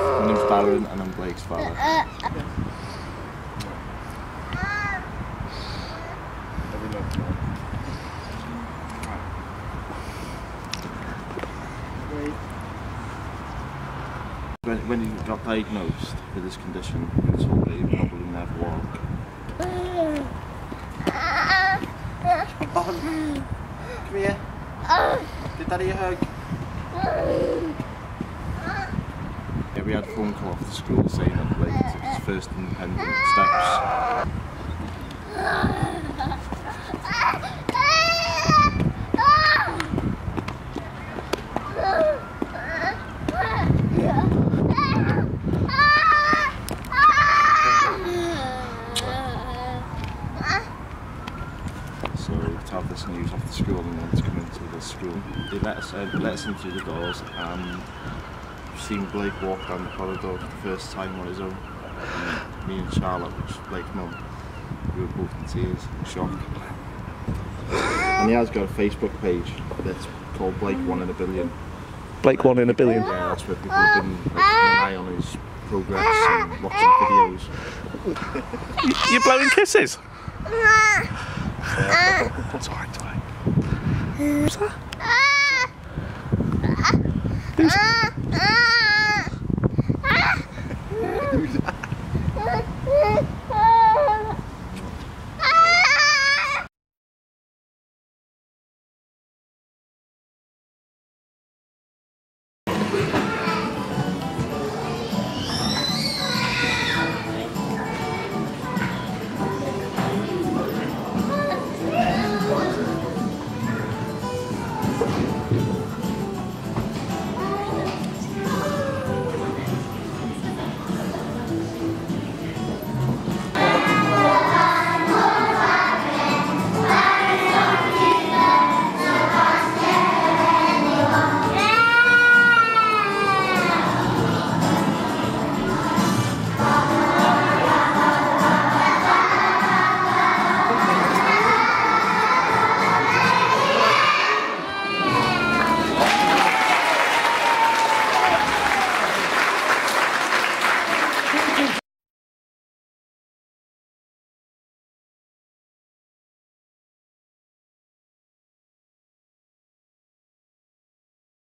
My name's Byron and I'm Blake's father. When he got diagnosed with this condition, he was told that he would probably never walk. Bon, come here. Give Daddy a hug. Yeah, we had a phone call off the school saying that Blake took his first independent steps. So to have this news off the school and then to come into the school, they let us in through the doors and seen Blake walk down the corridor for the first time on his own. And me and Charlotte, which is Blake's mum, we were both in tears, in shock. And he has got a Facebook page that's called Blake One in a Billion. Blake One in a Billion? Yeah, that's where people have been keeping an eye on his progress and watching videos. You're blowing kisses? It's alright, Ty. Who's that?